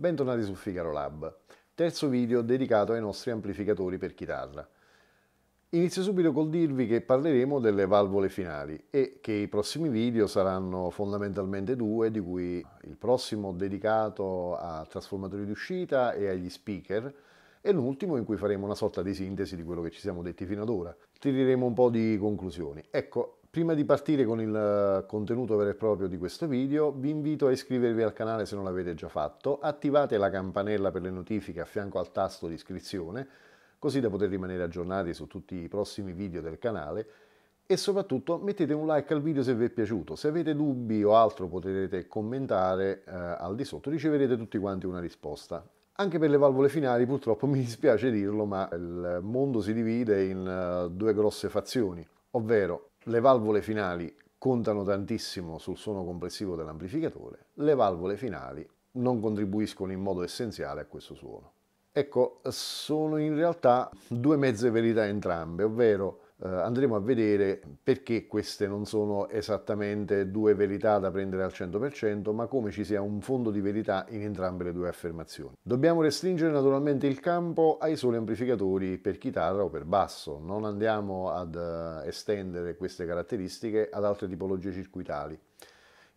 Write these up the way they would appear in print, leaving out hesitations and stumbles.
Bentornati su Figaro Lab, terzo video dedicato ai nostri amplificatori per chitarra. Inizio subito col dirvi che parleremo delle valvole finali e che i prossimi video saranno fondamentalmente due, di cui il prossimo dedicato a trasformatori di uscita e agli speaker e l'ultimo in cui faremo una sorta di sintesi di quello che ci siamo detti fino ad ora. Tireremo un po' di conclusioni. Ecco, prima di partire con il contenuto vero e proprio di questo video, vi invito a iscrivervi al canale se non l'avete già fatto, attivate la campanella per le notifiche a fianco al tasto di iscrizione, così da poter rimanere aggiornati su tutti i prossimi video del canale e soprattutto mettete un like al video se vi è piaciuto. Se avete dubbi o altro potrete commentare al di sotto, riceverete tutti quanti una risposta. Anche per le valvole finali purtroppo mi dispiace dirlo, ma il mondo si divide in due grosse fazioni, ovvero le valvole finali contano tantissimo sul suono complessivo dell'amplificatore, le valvole finali non contribuiscono in modo essenziale a questo suono. Ecco, sono in realtà due mezze verità entrambe, ovvero andremo a vedere perché queste non sono esattamente due verità da prendere al 100%, ma come ci sia un fondo di verità in entrambe le due affermazioni. Dobbiamo restringere naturalmente il campo ai soli amplificatori per chitarra o per basso, non andiamo ad estendere queste caratteristiche ad altre tipologie circuitali.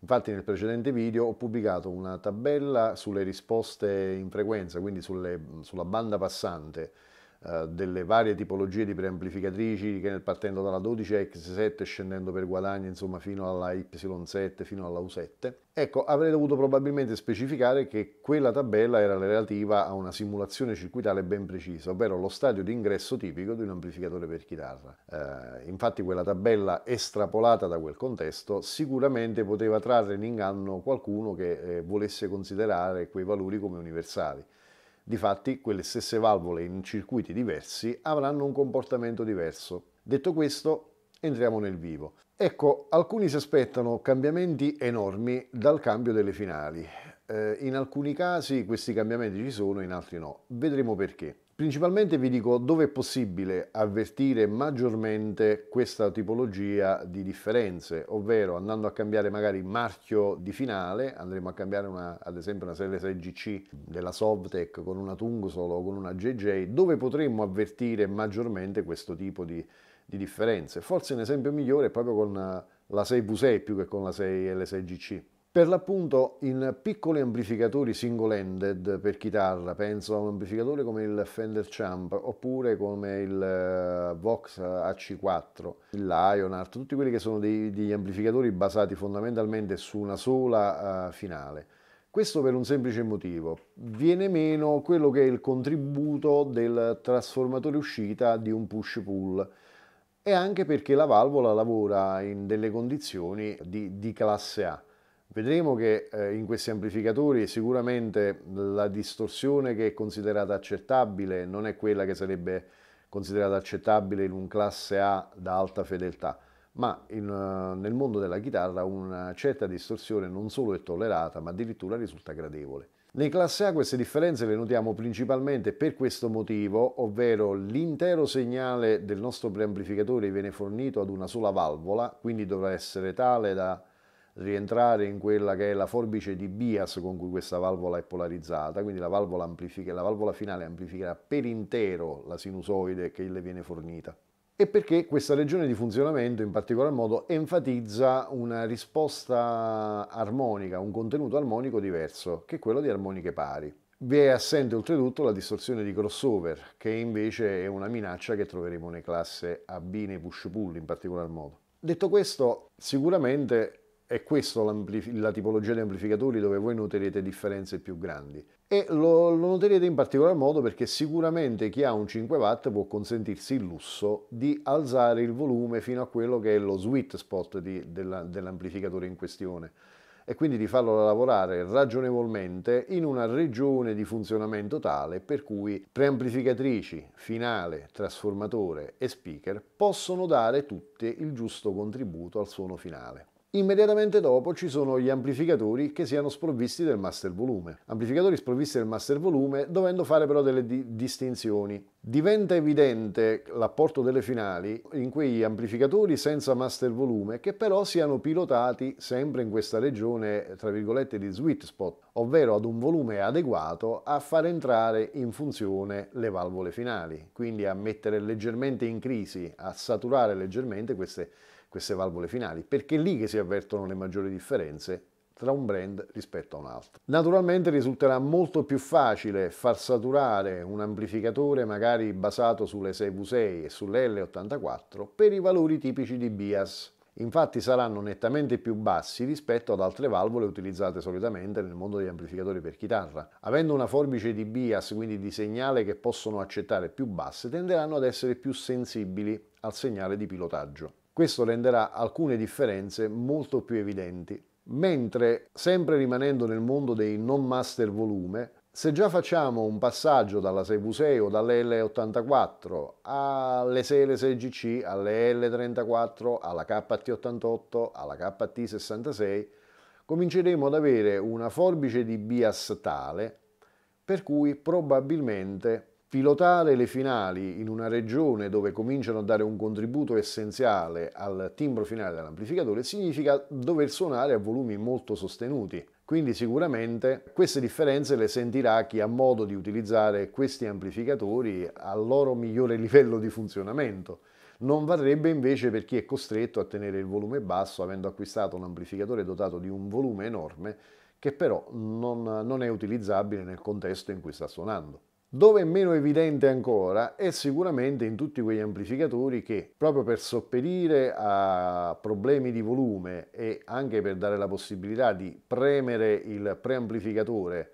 Infatti nel precedente video ho pubblicato una tabella sulle risposte in frequenza, quindi sulla banda passante delle varie tipologie di preamplificatrici, che partendo dalla 12X7 scendendo per guadagno insomma fino alla Y7, fino alla U7. Ecco, avrei dovuto probabilmente specificare che quella tabella era relativa a una simulazione circuitale ben precisa, ovvero lo stadio di ingresso tipico di un amplificatore per chitarra. Infatti quella tabella estrapolata da quel contesto sicuramente poteva trarre in inganno qualcuno che volesse considerare quei valori come universali. Difatti, quelle stesse valvole in circuiti diversi avranno un comportamento diverso. Detto questo, entriamo nel vivo. Ecco, alcuni si aspettano cambiamenti enormi dal cambio delle finali. In alcuni casi questi cambiamenti ci sono, in altri no. Vedremo perché. Principalmente vi dico dove è possibile avvertire maggiormente questa tipologia di differenze, ovvero andando a cambiare magari il marchio di finale, andremo a cambiare ad esempio una 6L6GC della Sovtech con una Tung Solo o con una JJ, dove potremmo avvertire maggiormente questo tipo di differenze. Forse un esempio migliore è proprio con la 6V6 più che con la 6L6GC. Per l'appunto in piccoli amplificatori single-ended per chitarra, penso a un amplificatore come il Fender Champ oppure come il Vox AC4, il Lionheart, tutti quelli che sono degli amplificatori basati fondamentalmente su una sola finale. Questo per un semplice motivo: viene meno quello che è il contributo del trasformatore uscita di un push-pull, e anche perché la valvola lavora in delle condizioni di classe A. Vedremo che in questi amplificatori sicuramente la distorsione che è considerata accettabile non è quella che sarebbe considerata accettabile in un classe A da alta fedeltà, ma nel mondo della chitarra una certa distorsione non solo è tollerata, ma addirittura risulta gradevole. Nei classe A queste differenze le notiamo principalmente per questo motivo, ovvero l'intero segnale del nostro preamplificatore viene fornito ad una sola valvola, quindi dovrà essere tale da rientrare in quella che è la forbice di bias con cui questa valvola è polarizzata, quindi la valvola finale amplificherà per intero la sinusoide che le viene fornita. E perché questa regione di funzionamento in particolar modo enfatizza una risposta armonica, un contenuto armonico diverso, che è quello di armoniche pari. Vi è assente oltretutto la distorsione di crossover, che invece è una minaccia che troveremo nelle classe AB, nei push-pull in particolar modo. Detto questo, sicuramente è questa la tipologia di amplificatori dove voi noterete differenze più grandi. E lo noterete in particolar modo perché sicuramente chi ha un 5 watt può consentirsi il lusso di alzare il volume fino a quello che è lo sweet spot dell'amplificatore in questione, e quindi di farlo lavorare ragionevolmente in una regione di funzionamento tale per cui preamplificatrici, finale, trasformatore e speaker possono dare tutte il giusto contributo al suono finale. Immediatamente dopo ci sono gli amplificatori che siano sprovvisti del master volume. Amplificatori sprovvisti del master volume, dovendo fare però delle distinzioni. Diventa evidente l'apporto delle finali in quegli amplificatori senza master volume che però siano pilotati sempre in questa regione tra virgolette di sweet spot, ovvero ad un volume adeguato a far entrare in funzione le valvole finali, quindi a mettere leggermente in crisi, a saturare leggermente queste valvole finali, perché è lì che si avvertono le maggiori differenze tra un brand rispetto a un altro. Naturalmente risulterà molto più facile far saturare un amplificatore magari basato sulle 6V6 e sull'L84 per i valori tipici di bias. Infatti saranno nettamente più bassi rispetto ad altre valvole utilizzate solitamente nel mondo degli amplificatori per chitarra. Avendo una forbice di bias, quindi di segnale che possono accettare più basse, tenderanno ad essere più sensibili al segnale di pilotaggio. Questo renderà alcune differenze molto più evidenti. Mentre, sempre rimanendo nel mondo dei non master volume, se già facciamo un passaggio dalla 6V6 o dalle L84 alle 6L6GC, alle EL34, alla KT88, alla KT66, cominceremo ad avere una forbice di bias tale per cui probabilmente pilotare le finali in una regione dove cominciano a dare un contributo essenziale al timbro finale dell'amplificatore significa dover suonare a volumi molto sostenuti. Quindi sicuramente queste differenze le sentirà chi ha modo di utilizzare questi amplificatori al loro migliore livello di funzionamento. Non varrebbe invece per chi è costretto a tenere il volume basso avendo acquistato un amplificatore dotato di un volume enorme che però non è utilizzabile nel contesto in cui sta suonando. Dove è meno evidente ancora è sicuramente in tutti quegli amplificatori che, proprio per sopperire a problemi di volume e anche per dare la possibilità di premere il preamplificatore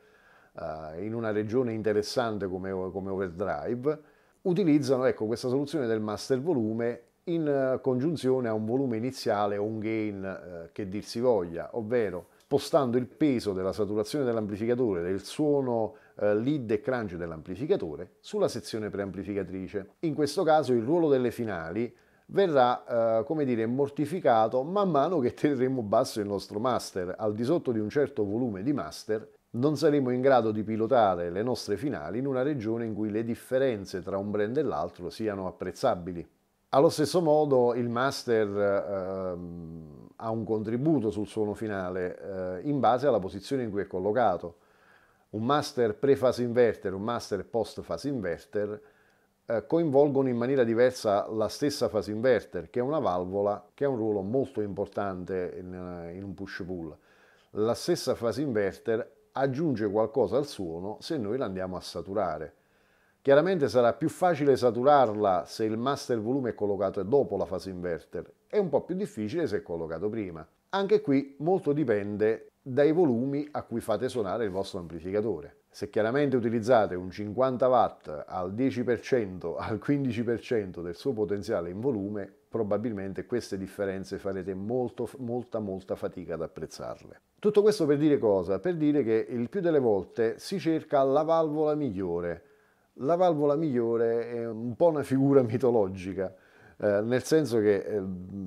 in una regione interessante come overdrive, utilizzano questa soluzione del master volume in congiunzione a un volume iniziale o un gain che dir si voglia, ovvero spostando il peso della saturazione dell'amplificatore, del suono lead e crunch dell'amplificatore, sulla sezione preamplificatrice. In questo caso il ruolo delle finali verrà, come dire, mortificato man mano che terremo basso il nostro master. Al di sotto di un certo volume di master non saremo in grado di pilotare le nostre finali in una regione in cui le differenze tra un brand e l'altro siano apprezzabili. Allo stesso modo il master ha un contributo sul suono finale in base alla posizione in cui è collocato. Un master pre-fase inverter, un master post-fase inverter coinvolgono in maniera diversa la stessa fase inverter, che è una valvola che ha un ruolo molto importante in un push-pull. La stessa fase inverter aggiunge qualcosa al suono se noi la andiamo a saturare. Chiaramente sarà più facile saturarla se il master volume è collocato dopo la fase inverter, è un po' più difficile se è collocato prima. Anche qui molto dipende dai volumi a cui fate suonare il vostro amplificatore. Se chiaramente utilizzate un 50 watt al 10%, al 15% del suo potenziale in volume, probabilmente queste differenze farete molta fatica ad apprezzarle. Tutto questo per dire cosa? Per dire che il più delle volte si cerca la valvola migliore. La valvola migliore è un po' una figura mitologica, nel senso che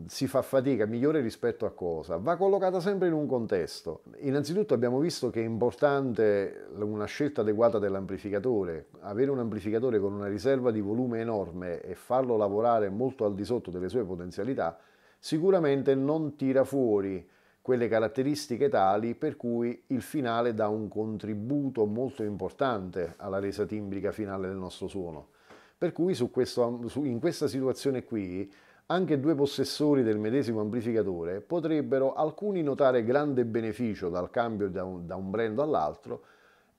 si fa fatica, migliore rispetto a cosa? Va collocata sempre in un contesto. Innanzitutto abbiamo visto che è importante una scelta adeguata dell'amplificatore. Avere un amplificatore con una riserva di volume enorme e farlo lavorare molto al di sotto delle sue potenzialità sicuramente non tira fuori quelle caratteristiche tali per cui il finale dà un contributo molto importante alla resa timbrica finale del nostro suono. Per cui in questa situazione qui anche due possessori del medesimo amplificatore potrebbero alcuni notare grande beneficio dal cambio da un brand all'altro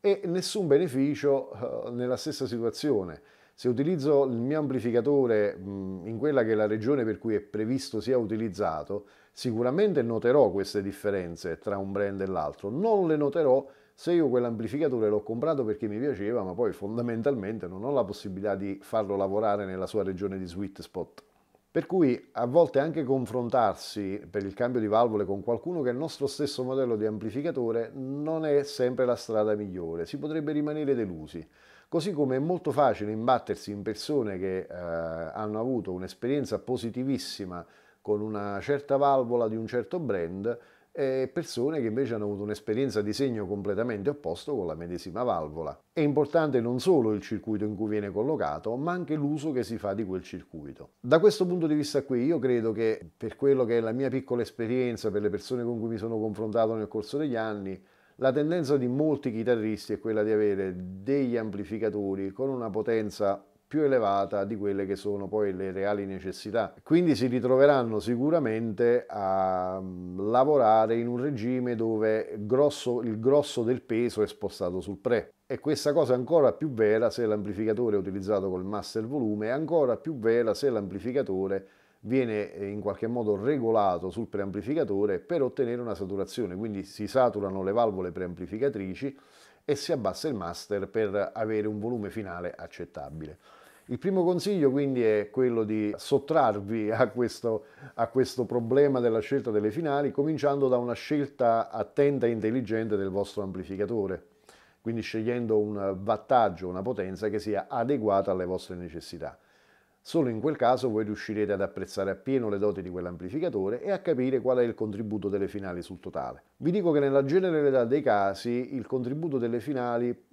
e nessun beneficio nella stessa situazione. Se utilizzo il mio amplificatore in quella che è la regione per cui è previsto sia utilizzato, sicuramente noterò queste differenze tra un brand e l'altro. Non le noterò se io quell'amplificatore l'ho comprato perché mi piaceva, ma poi fondamentalmente non ho la possibilità di farlo lavorare nella sua regione di sweet spot. Per cui a volte anche confrontarsi per il cambio di valvole con qualcuno che ha il nostro stesso modello di amplificatore non è sempre la strada migliore, si potrebbe rimanere delusi. Così come è molto facile imbattersi in persone che hanno avuto un'esperienza positivissima con una certa valvola di un certo brand, e persone che invece hanno avuto un'esperienza di segno completamente opposto con la medesima valvola. È importante non solo il circuito in cui viene collocato, ma anche l'uso che si fa di quel circuito. Da questo punto di vista qui io credo che, per quello che è la mia piccola esperienza, per le persone con cui mi sono confrontato nel corso degli anni, la tendenza di molti chitarristi è quella di avere degli amplificatori con una potenza più elevata di quelle che sono poi le reali necessità. Quindi si ritroveranno sicuramente a lavorare in un regime dove il grosso del peso è spostato sul pre. E questa cosa è ancora più vera se l'amplificatore è utilizzato col master volume, è ancora più vera se l'amplificatore viene in qualche modo regolato sul preamplificatore per ottenere una saturazione. Quindi si saturano le valvole preamplificatrici e si abbassa il master per avere un volume finale accettabile. Il primo consiglio quindi è quello di sottrarvi a questo problema della scelta delle finali, cominciando da una scelta attenta e intelligente del vostro amplificatore, quindi scegliendo un wattaggio, una potenza che sia adeguata alle vostre necessità. Solo in quel caso voi riuscirete ad apprezzare appieno le doti di quell'amplificatore e a capire qual è il contributo delle finali sul totale. Vi dico che nella generalità dei casi il contributo delle finali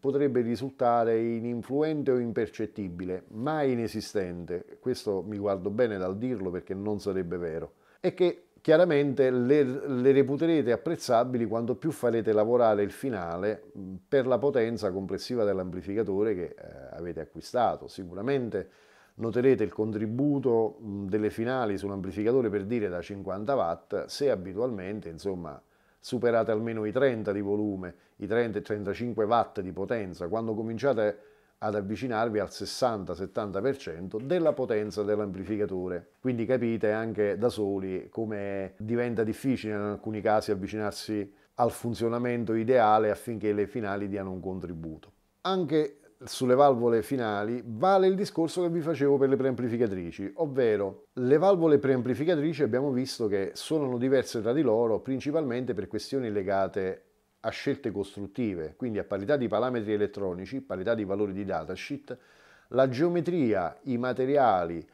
potrebbe risultare ininfluente o impercettibile, mai inesistente. Questo mi guardo bene dal dirlo perché non sarebbe vero. E che chiaramente le reputerete apprezzabili quanto più farete lavorare il finale per la potenza complessiva dell'amplificatore che avete acquistato. Sicuramente noterete il contributo delle finali sull'amplificatore, per dire da 50 watt, se abitualmente, insomma, superate almeno i 30 di volume, i 30 e 35 watt di potenza, quando cominciate ad avvicinarvi al 60-70% della potenza dell'amplificatore. Quindi capite anche da soli come diventa difficile in alcuni casi avvicinarsi al funzionamento ideale affinché le finali diano un contributo. Anche sulle valvole finali vale il discorso che vi facevo per le preamplificatrici, ovvero le valvole preamplificatrici abbiamo visto che suonano diverse tra di loro principalmente per questioni legate a scelte costruttive, quindi a parità di parametri elettronici, parità di valori di datasheet, la geometria, i materiali,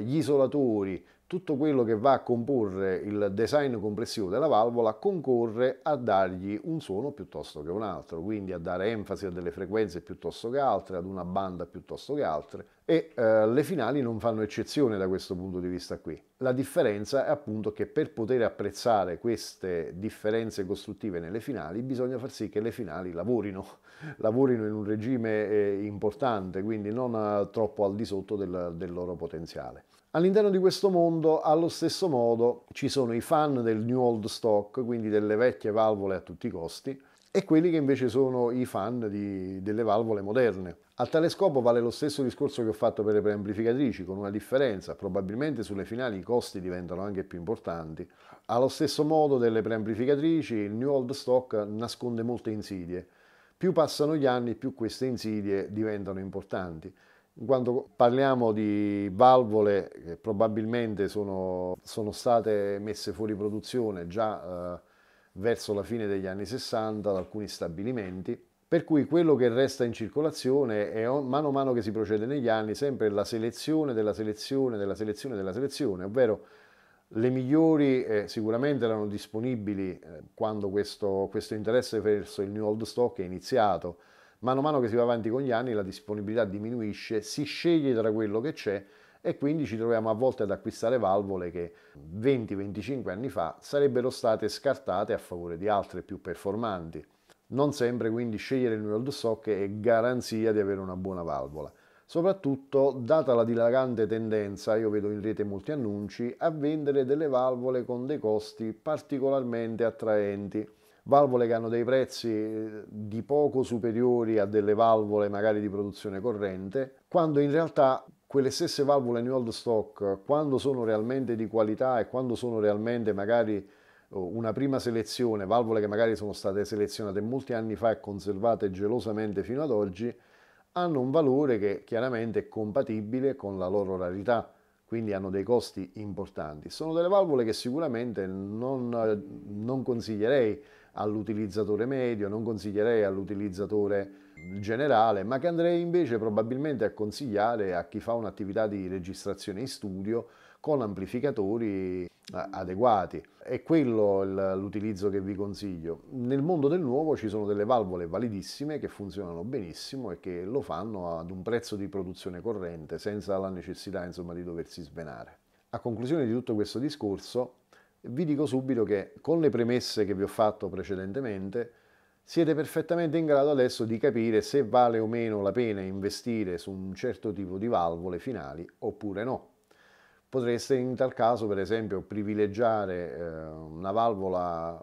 gli isolatori, tutto quello che va a comporre il design complessivo della valvola concorre a dargli un suono piuttosto che un altro, quindi a dare enfasi a delle frequenze piuttosto che altre, ad una banda piuttosto che altre, e le finali non fanno eccezione da questo punto di vista qui. La differenza è appunto che per poter apprezzare queste differenze costruttive nelle finali bisogna far sì che le finali lavorino in un regime importante, quindi non troppo al di sotto del loro potenziale. All'interno di questo mondo, allo stesso modo, ci sono i fan del new old stock, quindi delle vecchie valvole a tutti i costi, e quelli che invece sono i fan delle valvole moderne. A tale scopo vale lo stesso discorso che ho fatto per le preamplificatrici, con una differenza: probabilmente sulle finali i costi diventano anche più importanti. Allo stesso modo delle preamplificatrici, il new old stock nasconde molte insidie. Più passano gli anni, più queste insidie diventano importanti. Quando parliamo di valvole che probabilmente sono state messe fuori produzione già verso la fine degli anni 60 da alcuni stabilimenti, per cui quello che resta in circolazione è, mano a mano che si procede negli anni, sempre la selezione della selezione della selezione della selezione, ovvero le migliori sicuramente erano disponibili quando questo interesse verso il new old stock è iniziato. Mano a mano che si va avanti con gli anni la disponibilità diminuisce, si sceglie tra quello che c'è e quindi ci troviamo a volte ad acquistare valvole che 20-25 anni fa sarebbero state scartate a favore di altre più performanti. Non sempre quindi scegliere il new old stock è garanzia di avere una buona valvola, soprattutto data la dilagante tendenza, io vedo in rete molti annunci, a vendere delle valvole con dei costi particolarmente attraenti. Valvole che hanno dei prezzi di poco superiori a delle valvole magari di produzione corrente, quando in realtà quelle stesse valvole new old stock, quando sono realmente di qualità e quando sono realmente magari una prima selezione, valvole che magari sono state selezionate molti anni fa e conservate gelosamente fino ad oggi, hanno un valore che chiaramente è compatibile con la loro rarità. Quindi hanno dei costi importanti. Sono delle valvole che sicuramente non consiglierei all'utilizzatore medio, non consiglierei all'utilizzatore generale, ma che andrei invece probabilmente a consigliare a chi fa un'attività di registrazione in studio, con amplificatori adeguati. È quello l'utilizzo che vi consiglio. Nel mondo del nuovo ci sono delle valvole validissime che funzionano benissimo e che lo fanno ad un prezzo di produzione corrente senza la necessità, insomma, di doversi svenare. A conclusione di tutto questo discorso vi dico subito che con le premesse che vi ho fatto precedentemente siete perfettamente in grado adesso di capire se vale o meno la pena investire su un certo tipo di valvole finali oppure no. Potreste in tal caso, per esempio, privilegiare una valvola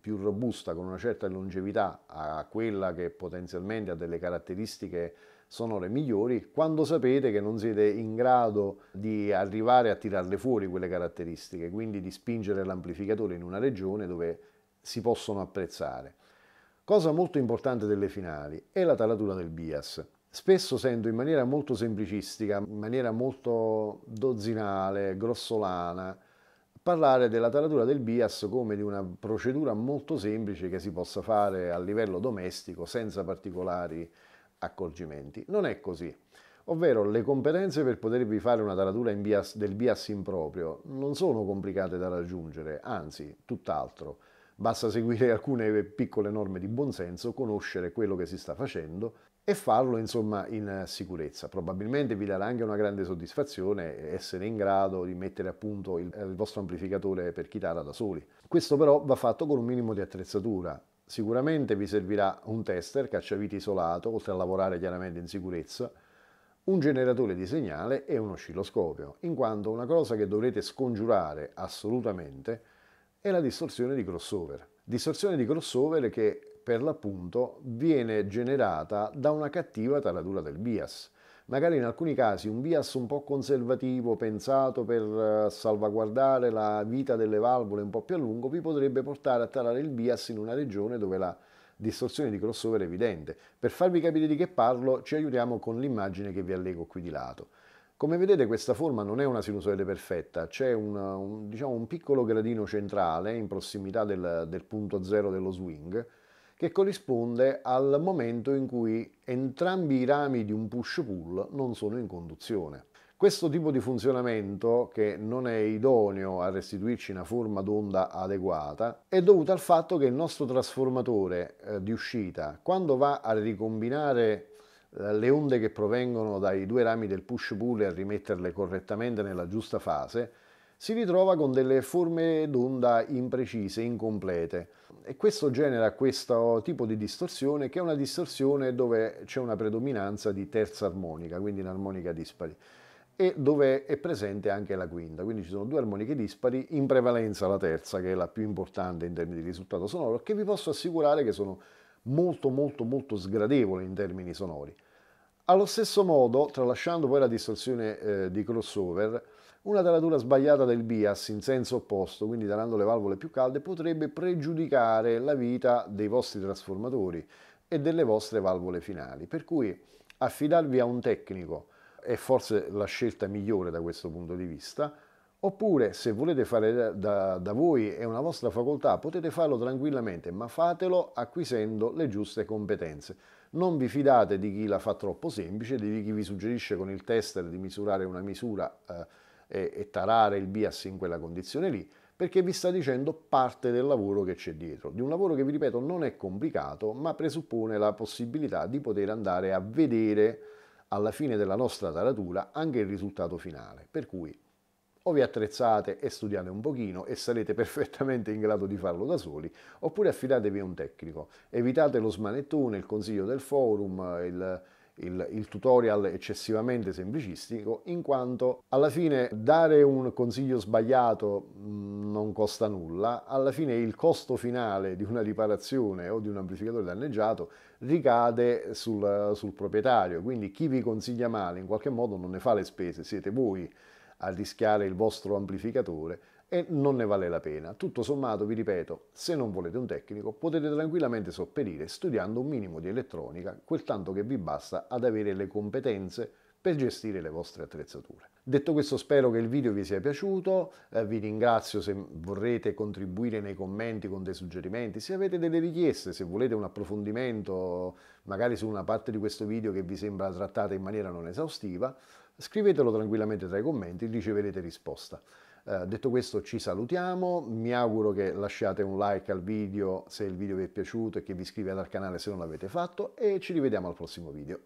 più robusta con una certa longevità a quella che potenzialmente ha delle caratteristiche sonore migliori, quando sapete che non siete in grado di arrivare a tirarle fuori quelle caratteristiche, quindi di spingere l'amplificatore in una regione dove si possono apprezzare. Cosa molto importante delle finali è la taratura del bias. Spesso sento in maniera molto semplicistica, in maniera molto dozzinale, grossolana, parlare della taratura del bias come di una procedura molto semplice che si possa fare a livello domestico senza particolari accorgimenti. Non è così. Ovvero, le competenze per potervi fare una taratura del bias improprio non sono complicate da raggiungere, anzi, tutt'altro. Basta seguire alcune piccole norme di buonsenso, conoscere quello che si sta facendo e farlo, insomma, in sicurezza. Probabilmente vi darà anche una grande soddisfazione essere in grado di mettere a punto il vostro amplificatore per chitarra da soli. Questo però va fatto con un minimo di attrezzatura. Sicuramente vi servirà un tester cacciavite isolato, oltre a lavorare chiaramente in sicurezza, un generatore di segnale e un oscilloscopio, in quanto una cosa che dovrete scongiurare assolutamente è la distorsione di crossover. Distorsione di crossover che per l'appunto viene generata da una cattiva taratura del bias. Magari in alcuni casi un bias un po' conservativo, pensato per salvaguardare la vita delle valvole un po' più a lungo, vi potrebbe portare a tarare il bias in una regione dove la distorsione di crossover è evidente. Per farvi capire di che parlo, ci aiutiamo con l'immagine che vi allego qui di lato. Come vedete, questa forma non è una sinusoide perfetta, c'è diciamo un piccolo gradino centrale in prossimità del punto zero dello swing, che corrisponde al momento in cui entrambi i rami di un push-pull non sono in conduzione. Questo tipo di funzionamento, che non è idoneo a restituirci una forma d'onda adeguata, è dovuto al fatto che il nostro trasformatore di uscita, quando va a ricombinare le onde che provengono dai due rami del push-pull e a rimetterle correttamente nella giusta fase, si ritrova con delle forme d'onda imprecise, incomplete, e questo genera questo tipo di distorsione, che è una distorsione dove c'è una predominanza di terza armonica, quindi in armonica dispari, e dove è presente anche la quinta, quindi ci sono due armoniche dispari, in prevalenza la terza, che è la più importante in termini di risultato sonoro, che vi posso assicurare che sono molto sgradevoli in termini sonori. Allo stesso modo, tralasciando poi la distorsione di crossover, una taratura sbagliata del bias in senso opposto, quindi tarando le valvole più calde, potrebbe pregiudicare la vita dei vostri trasformatori e delle vostre valvole finali. Per cui affidarvi a un tecnico è forse la scelta migliore da questo punto di vista, oppure, se volete fare da voi, è una vostra facoltà, potete farlo tranquillamente, ma fatelo acquisendo le giuste competenze. Non vi fidate di chi la fa troppo semplice, di chi vi suggerisce con il tester di misurare una misura e tarare il bias in quella condizione lì, perché vi sta dicendo parte del lavoro che c'è dietro, di un lavoro che, vi ripeto, non è complicato, ma presuppone la possibilità di poter andare a vedere alla fine della nostra taratura anche il risultato finale. Per cui o vi attrezzate e studiate un pochino e sarete perfettamente in grado di farlo da soli, oppure affidatevi a un tecnico. Evitate lo smanettone, il consiglio del forum, il tutorial eccessivamente semplicistico, in quanto alla fine dare un consiglio sbagliato non costa nulla. Alla fine il costo finale di una riparazione o di un amplificatore danneggiato ricade sul proprietario, quindi chi vi consiglia male in qualche modo non ne fa le spese, siete voi a rischiare il vostro amplificatore e non ne vale la pena. Tutto sommato, vi ripeto, se non volete un tecnico potete tranquillamente sopperire studiando un minimo di elettronica, quel tanto che vi basta ad avere le competenze per gestire le vostre attrezzature. Detto questo, spero che il video vi sia piaciuto, vi ringrazio se vorrete contribuire nei commenti con dei suggerimenti, se avete delle richieste, se volete un approfondimento magari su una parte di questo video che vi sembra trattata in maniera non esaustiva, Scrivetelo tranquillamente tra i commenti, riceverete risposta. Detto questo, ci salutiamo, mi auguro che lasciate un like al video se il video vi è piaciuto e che vi iscriviate al canale se non l'avete fatto, e ci rivediamo al prossimo video.